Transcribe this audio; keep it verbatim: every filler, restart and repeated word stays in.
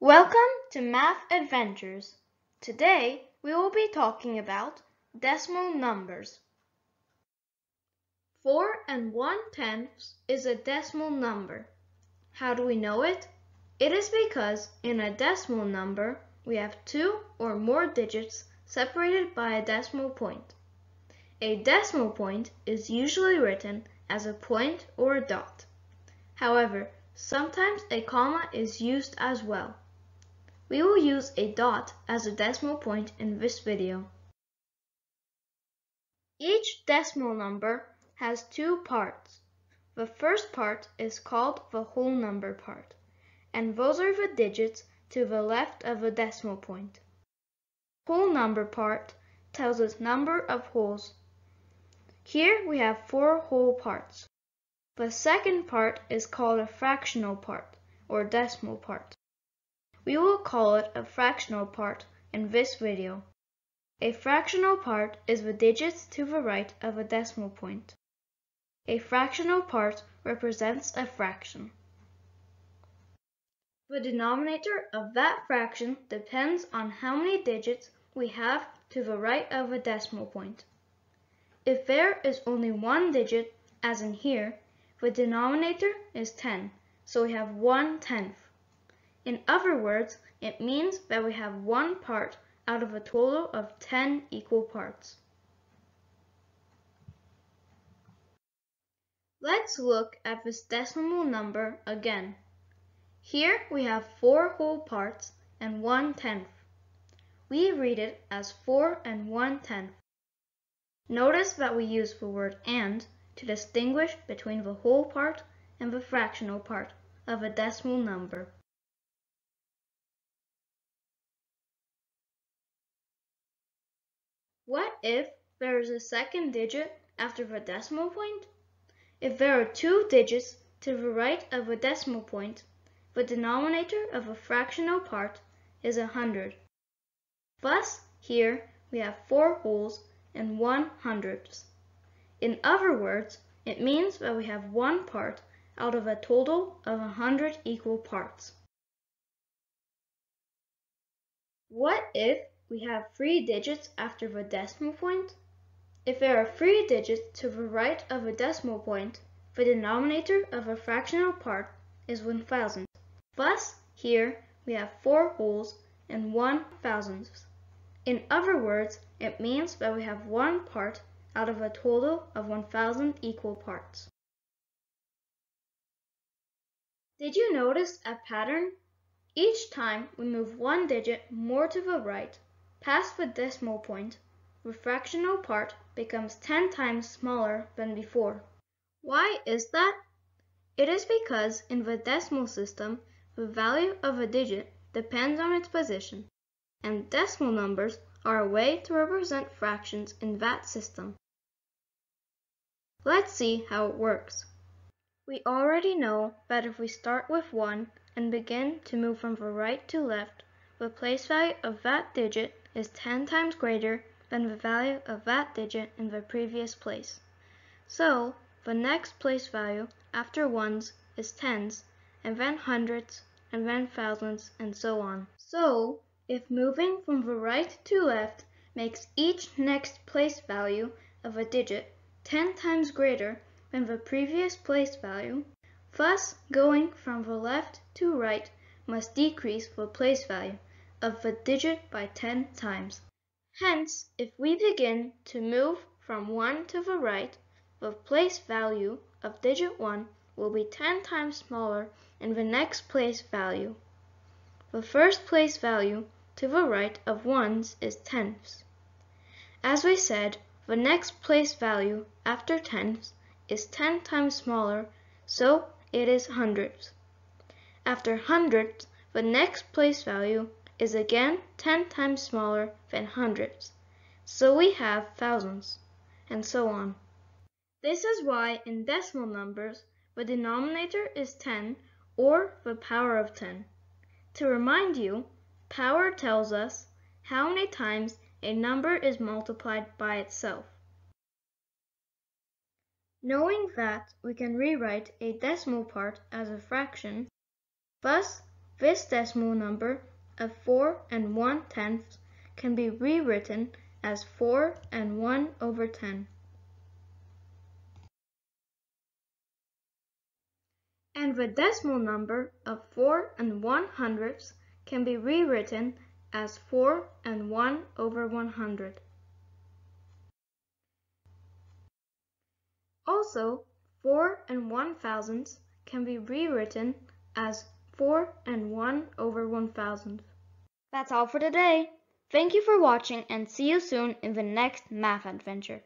Welcome to Math Adventures. Today we will be talking about decimal numbers. Four and one tenths is a decimal number. How do we know it? It is because in a decimal number we have two or more digits separated by a decimal point. A decimal point is usually written as a point or a dot. However, sometimes a comma is used as well. We will use a dot as a decimal point in this video. Each decimal number has two parts. The first part is called the whole number part, and those are the digits to the left of the decimal point. Whole number part tells us number of wholes. Here we have four whole parts. The second part is called a fractional part, or decimal part. We will call it a fractional part in this video. A fractional part is the digits to the right of a decimal point. A fractional part represents a fraction. The denominator of that fraction depends on how many digits we have to the right of a decimal point. If there is only one digit, as in here, the denominator is ten, so we have one tenth. In other words, it means that we have one part out of a total of ten equal parts. Let's look at this decimal number again. Here we have four whole parts and one tenth. We read it as four and one tenth. Notice that we use the word and to distinguish between the whole part and the fractional part of a decimal number. What if there is a second digit after the decimal point? If there are two digits to the right of a decimal point, the denominator of a fractional part is a hundred. Thus, here we have four wholes and one hundredths. In other words, it means that we have one part out of a total of a hundred equal parts. What if we have three digits after the decimal point? If there are three digits to the right of a decimal point, the denominator of a fractional part is one thousand. Thus, here we have four wholes and one thousandth. In other words, it means that we have one part out of a total of one thousand equal parts. Did you notice a pattern? Each time we move one digit more to the right, past the decimal point, the fractional part becomes ten times smaller than before. Why is that? It is because in the decimal system, the value of a digit depends on its position, and decimal numbers are a way to represent fractions in that system. Let's see how it works. We already know that if we start with one and begin to move from the right to left, the place value of that digit is ten times greater than the value of that digit in the previous place. So, the next place value after ones is tens, and then hundreds, and then thousands, and so on. So, if moving from the right to left makes each next place value of a digit ten times greater than the previous place value, thus going from the left to right must decrease the place value of the digit by ten times. Hence, if we begin to move from one to the right, the place value of digit one will be ten times smaller than the next place value. The first place value to the right of ones is tenths. As we said, the next place value after tenths is ten times smaller, so it is hundredths. After hundredths, the next place value is again ten times smaller than hundreds, so we have thousands, and so on. This is why in decimal numbers the denominator is ten, or the power of ten. To remind you, power tells us how many times a number is multiplied by itself. Knowing that, we can rewrite a decimal part as a fraction. Thus, This decimal number of four and one tenths can be rewritten as four and one over ten. And the decimal number of four and one hundredths can be rewritten as four and one over one hundred. Also, four and one thousandths can be rewritten as four and one over one thousand. That's all for today. Thank you for watching and see you soon in the next math adventure.